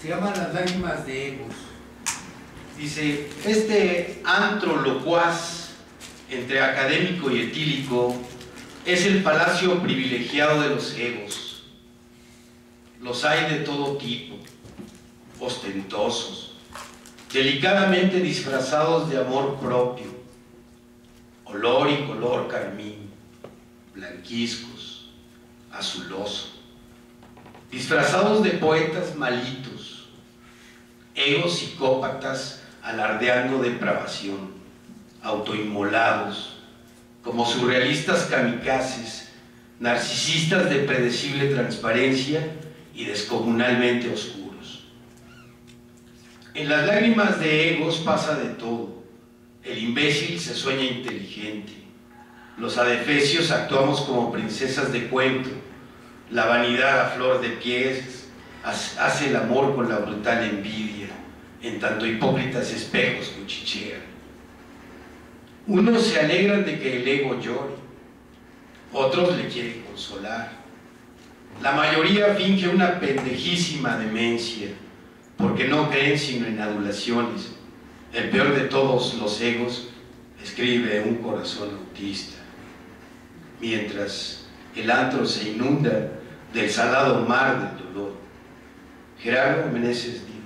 se llama Las Lágrimas de Egos. Dice, este antro locuaz entre académico y etílico es el palacio privilegiado de los egos. Los hay de todo tipo, ostentosos, delicadamente disfrazados de amor propio, olor y color carmín, blanquiscos, azuloso, disfrazados de poetas malitos, egos psicópatas alardeando depravación, autoinmolados, como surrealistas kamikazes, narcisistas de predecible transparencia y descomunalmente oscuros. En Las Lágrimas de Egos pasa de todo. El imbécil se sueña inteligente. Los adefesios actuamos como princesas de cuento. La vanidad a flor de pies hace el amor con la brutal envidia, en tanto hipócritas espejos cuchichean. Unos se alegran de que el ego llore, otros le quieren consolar. La mayoría finge una pendejísima demencia, porque no creen sino en adulaciones. El peor de todos los egos, escribe Un Corazón Autista. Mientras el antro se inunda del salado mar del dolor. Gerardo Meneses dice.